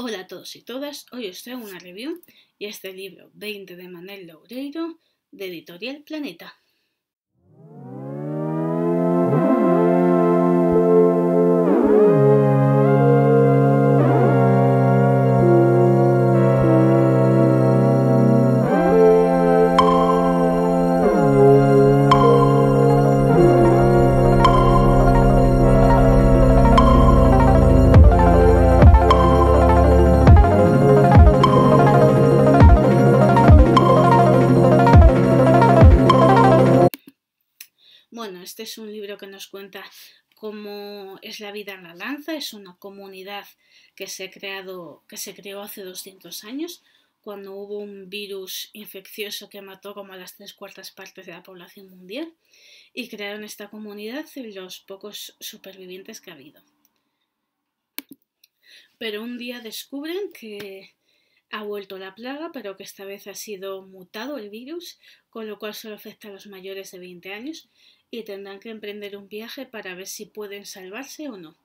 Hola a todos y todas, hoy os traigo una review y este libro 20 de Manel Loureiro de Editorial Planeta. Este es un libro que nos cuenta cómo es la vida en la Lanza. Es una comunidad que se creó hace 200 años, cuando hubo un virus infeccioso que mató como a las 3/4 partes de la población mundial, y crearon esta comunidad en los pocos supervivientes que ha habido. Pero un día descubren que ha vuelto la plaga, pero que esta vez ha sido mutado el virus, con lo cual solo afecta a los mayores de 20 años y tendrán que emprender un viaje para ver si pueden salvarse o no.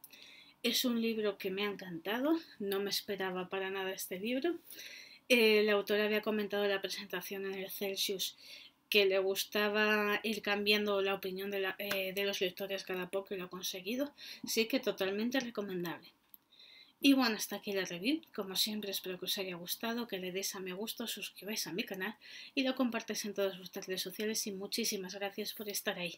Es un libro que me ha encantado, no me esperaba para nada este libro. La autora había comentado en la presentación en el Celsius que le gustaba ir cambiando la opinión de los lectores cada poco y lo ha conseguido, así que totalmente recomendable. Y bueno, hasta aquí la review. Como siempre, espero que os haya gustado, que le deis a me gusta, os suscribáis a mi canal y lo compartáis en todas vuestras redes sociales, y muchísimas gracias por estar ahí.